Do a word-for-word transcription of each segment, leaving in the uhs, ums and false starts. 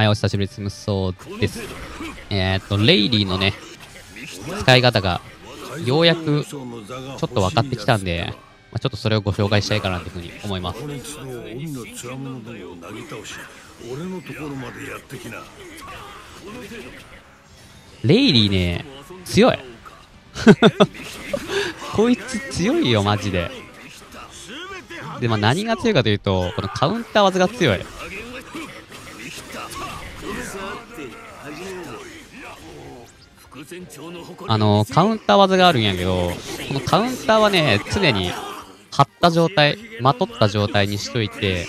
はい、お久しぶりです。無双です。えー、っと、レイリーのね、使い方が、ようやく、ちょっと分かってきたんで、まあ、ちょっとそれをご紹介したいかなというふうに思います。レイリーね、強い。こいつ強いよ、マジで。で、まあ、何が強いかというと、このカウンター技が強い。あのカウンター技があるんやけど、このカウンターはね、常に張った状態、まとった状態にしといて、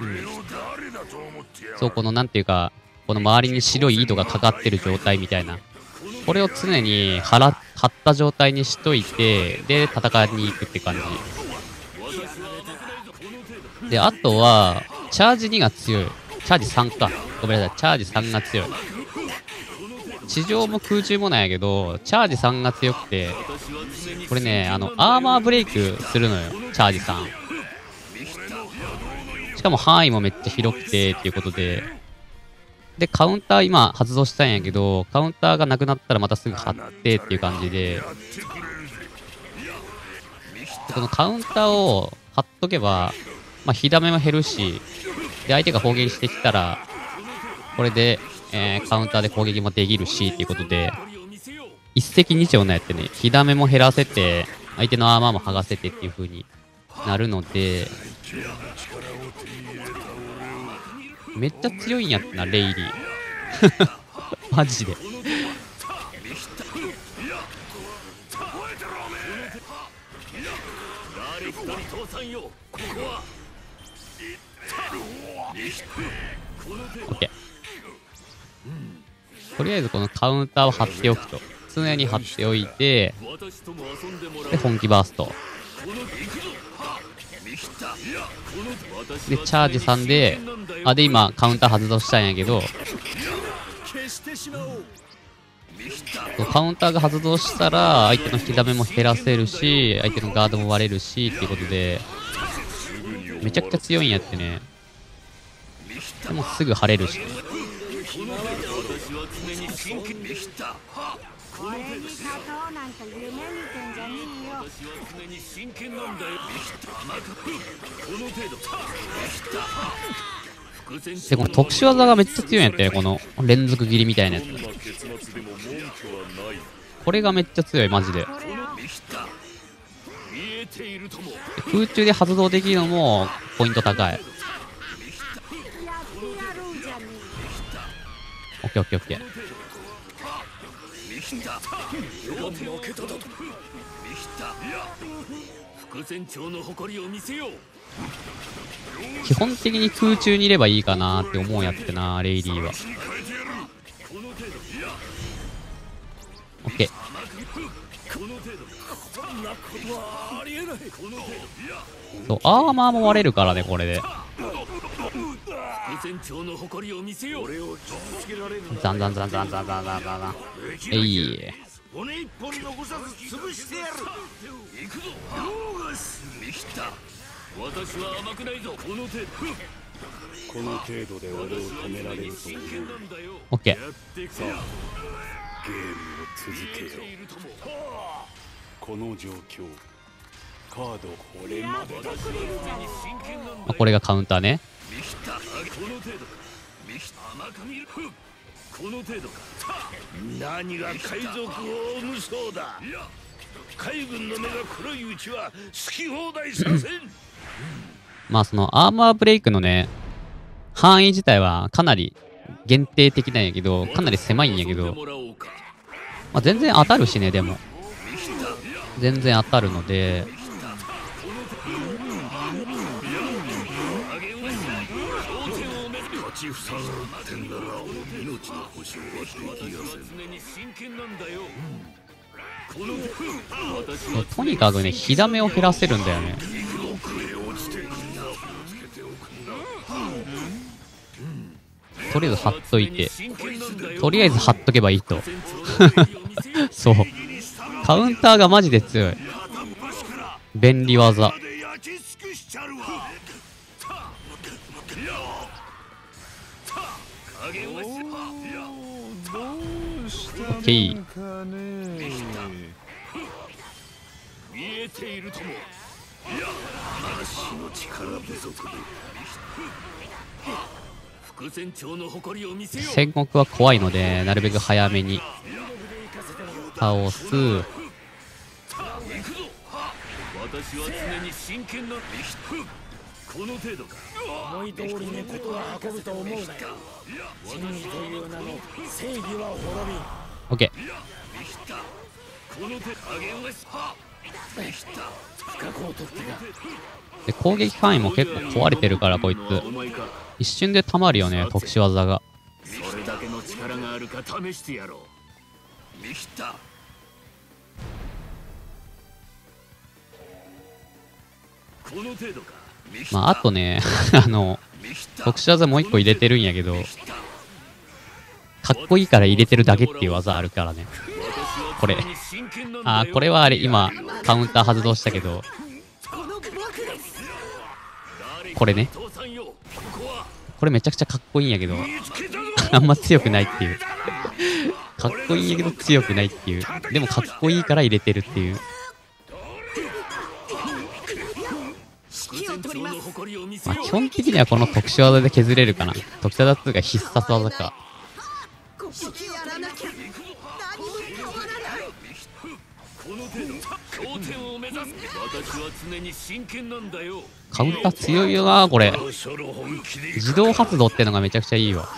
うん、そう、このなんていうか、この周りに白い糸がかかってる状態みたいな、これを常に張った状態にしといて、で戦いに行くって感じ。で、あとは、チャージにが強い。チャージさんか。ごめんなさい。チャージさんが強い。地上も空中もなんやけど、チャージさんが強くて、これね、あの、アーマーブレイクするのよ。チャージさん。しかも範囲もめっちゃ広くて、っていうことで。で、カウンター今発動したんやけど、カウンターがなくなったらまたすぐ張ってっていう感じで、このカウンターを張っとけば、まあ、火ダメも減るし、で、相手が砲撃してきたら、これで、えー、カウンターで攻撃もできるし、ということで、一石二鳥なやってね、火ダメも減らせて、相手のアーマーも剥がせてっていう風になるので、めっちゃ強いんやってな、レイリー。マジで。オッケー。とりあえずこのカウンターを張っておくと。常に張っておいて、で、本気バースト。で、チャージさんで、あ、で、今、カウンター発動したんやけど、カウンターが発動したら、相手の引き溜めも減らせるし、相手のガードも割れるし、っていうことで、めちゃくちゃ強いんやってね。でもすぐ晴れるし、ね、でこの特殊技がめっちゃ強いんやって、この連続斬りみたいなやつ、これがめっちゃ強いマジで。空中で発動できるのもポイント高い。オッケーオッケーオッケー。基本的に空中にいればいいかなって思うやってな、レイリーは。オッケー。そう、アーマーも割れるからね、これで。ザンザンザンザンザンザンザンザン。えい。オッケー。ゲームを続けよう。この状況、カードこれまでだ。これがカウンターね。何が海賊王無双だ。海軍の目が黒いうちは好き放題させん。まあそのアーマーブレイクのね、範囲自体はかなり限定的なんやけど、かなり狭いんやけど、まあ、全然当たるしね、でも。全然当たるので。とにかくね、火ダメを減らせるんだよね。とりあえず貼っといて、とりあえず貼っとけばいいと。そう。カウンターがマジで強い。便利技。オッケー。戦国は怖いのでなるべく早めに倒す。オッケー。で攻撃範囲も結構壊れてるからこいつ一瞬でたまるよね、特殊技が。それだけの力があるか試してやろう。まああとねあの特殊技もう一個入れてるんやけど、かっこいいから入れてるだけっていう技あるからね。これあーこれはあれ今カウンター発動したけど、これね、これめちゃくちゃかっこいいんやけどあんま強くないっていう。かっこいいけど強くないっていう。でもかっこいいから入れてるっていう。まあ基本的にはこの特殊技で削れるかな。特殊技っていうか必殺技か。カウンター強いよなこれ。自動発動ってのがめちゃくちゃいいわ。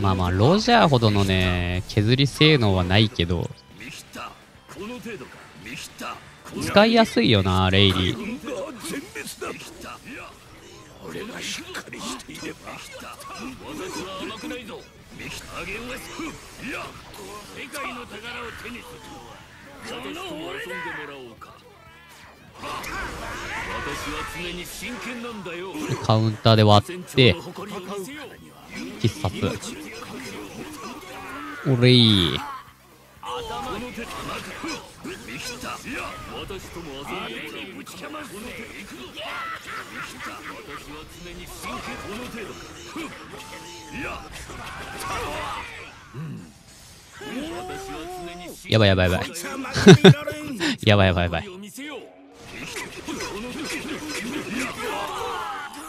まあまあロジャーほどのね削り性能はないけど使いやすいよなレイリー。カウンターで割って必殺。おれい。やばいやばいやばいやばいやばいやばい。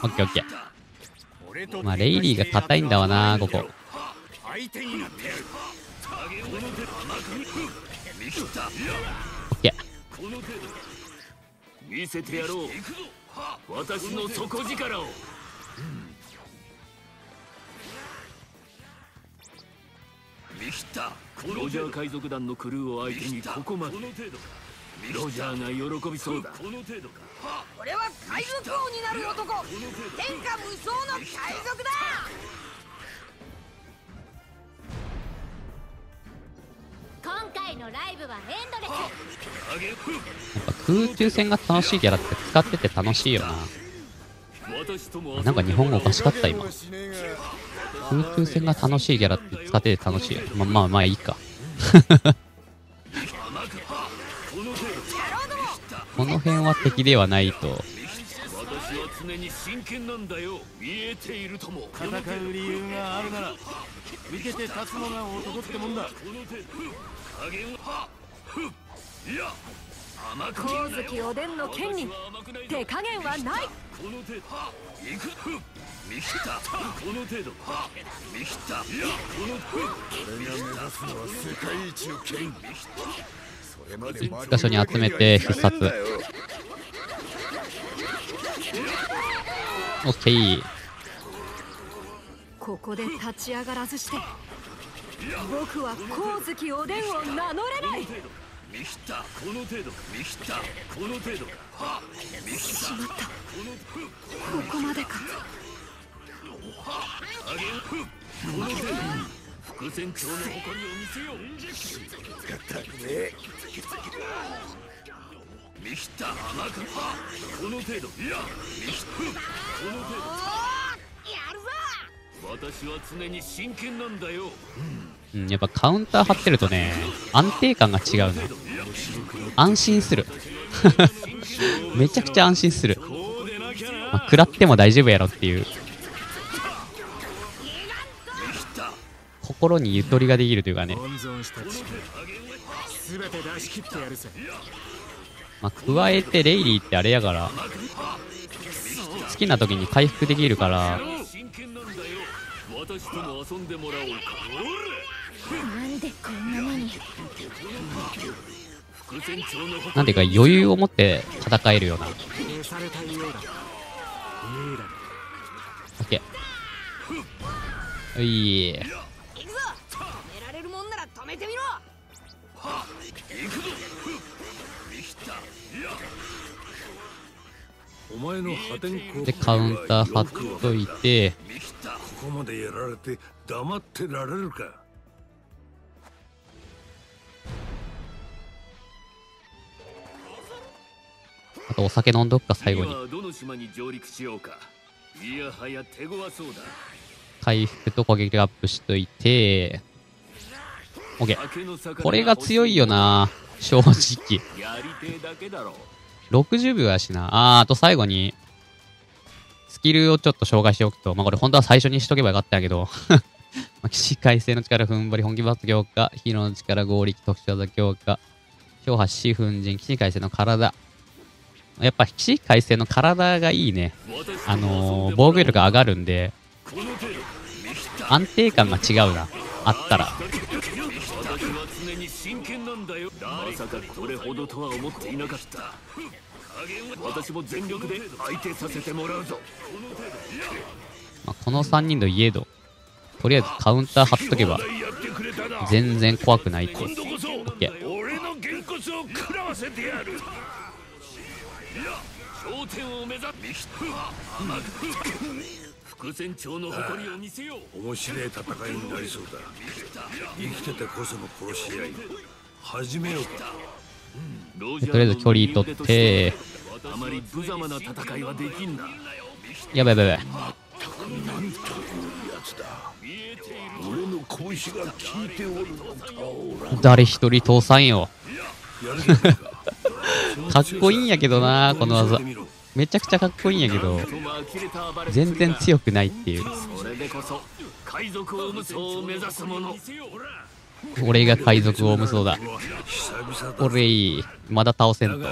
オッケーオッケー。まあレイリーが硬いんだわなここ。オッケー。見せてやろう私の底力を。ロジャー海賊団のクルーを相手にここまで。ロジャーが喜びそうだ。これは海賊王になる男、天下無双の海賊だ。今回のライブはエンドレス。やっぱ空中戦が楽しいキャラって使ってて楽しいよな。なんか日本語おかしかった今。空中戦が楽しいキャラって使ってて楽しいよ。まあまあまあいいかこの辺は敵ではないと。常に真剣なんだよ。見えているとも。戦う理由があるなら見てて立つのが男ってもんだ。光月おでんの剣に手加減はない。一箇所に集めて必殺。オッケー。ここで立ち上がらずして僕は光月おでんを名乗れない。見切ったこの程度、見切ったこの程度か。はっ、見切ったしまった、ここまでか。あげるこの程度に伏線長の誇りを見せよう。使ったねえ、見切った甘く、はこの程度、いや見切ったこの程度。やるぞ、私は常に真剣なんだよ。うん、やっぱカウンター張ってるとね、安定感が違うね。安心する。めちゃくちゃ安心する。まあ、食らっても大丈夫やろっていう。心にゆとりができるというかね。まあ、加えてレイリーってあれやから、好きな時に回復できるから、私とも遊んでもらおうか。なんでこんなに。なんていうか余裕を持って戦えるような。オッケー。ういー。でカウンター張っといて。ここまでやられて黙ってられるか。あとお酒飲んどくか最後に。回復と攻撃アップしといて OK。 これが強いよな正直。ろくじゅうびょうやしな。あー、あと最後にスキルをちょっと紹介しておくと、まあ、これ本当は最初にしとけばよかったんやけど、まあ、起死回生の力、踏ん張り、本気バット強化、ヒーローの力、合力、特殊技強化、強破、死粉塵、起死回生の体。やっぱ起死回生の体がいいね。あのー、防御力が上がるんで、安定感が違うな、あったら。まさかこれほどとは思っていなかった。私も全力で相手させてもらうぞ。まあこのさんにんのイエド、とりあえずカウンター張っとけば全然怖くないって。オッケー。俺のげんこつを食らわせてやる。頂点を目指す。伏線長の誇りを見せよう。面白い戦いになりそうだ。生きててこその殺し合い。始めようか。とりあえず距離取って、やばいやばいやばい。誰一人倒産よ。かっこいいんやけどな、この技。めちゃくちゃかっこいいんやけど、全然強くないっていう。俺が海賊王無双だ。俺いい。まだ倒せんと。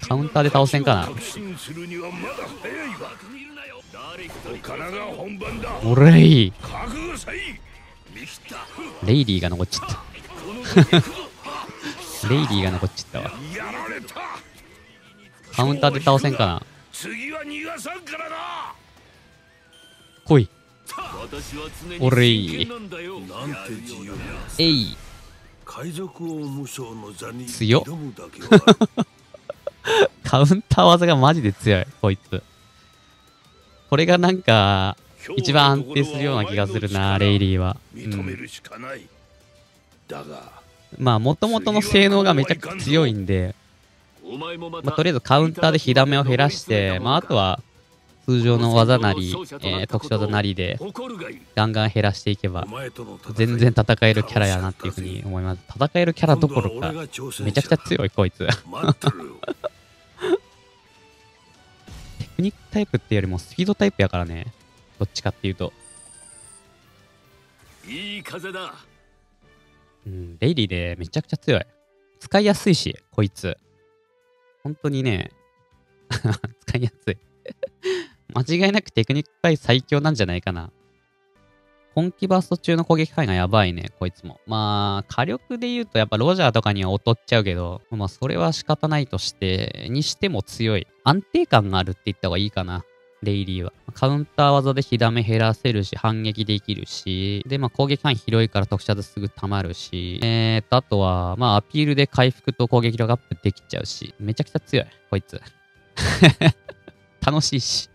カウンターで倒せんかな。俺いい。レイリーが残っちゃった。レイリーが残っちゃったわ。カウンターで倒せんかな。来い。俺いい。えい。強っ。カウンター技がマジで強い、こいつ。これがなんか、一番安定するような気がするな、レイリーは。うん、まあ、もともとの性能がめちゃくちゃ強いんで、まあ、とりあえずカウンターで火ダメを減らして、まあ、あとは、通常の技なり、えー、特殊技なりでガンガン減らしていけば全然戦えるキャラやなっていうふうに思います。戦えるキャラどころかめちゃくちゃ強いこいつ。テクニックタイプってよりもスピードタイプやからね、どっちかっていうと。いい風だ。うん、レイリーでめちゃくちゃ強い。使いやすいし、こいつ。本当にね、使いやすい。間違いなくテクニック界最強なんじゃないかな。本気バースト中の攻撃範囲がやばいね、こいつも。まあ、火力で言うとやっぱロジャーとかには劣っちゃうけど、まあそれは仕方ないとして、にしても強い。安定感があるって言った方がいいかな。レイリーは。カウンター技で火ダメ減らせるし、反撃できるし、で、まあ、攻撃範囲広いから特殊技すぐ溜まるし、えーと、あとは、まあ、アピールで回復と攻撃力アップできちゃうし、めちゃくちゃ強い、こいつ。楽しいし。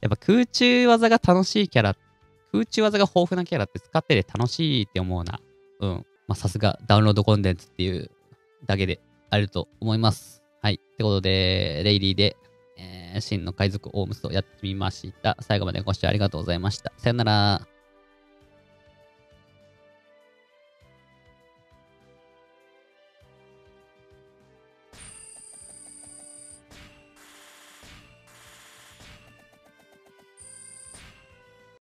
やっぱ空中技が楽しいキャラ、空中技が豊富なキャラって使ってて楽しいって思うな。うん。まあ、さすがダウンロードコンテンツっていうだけであると思います。はい。ってことで、レイリーで、真の海賊オウムスをやってみました。最後までご視聴ありがとうございました。さよなら。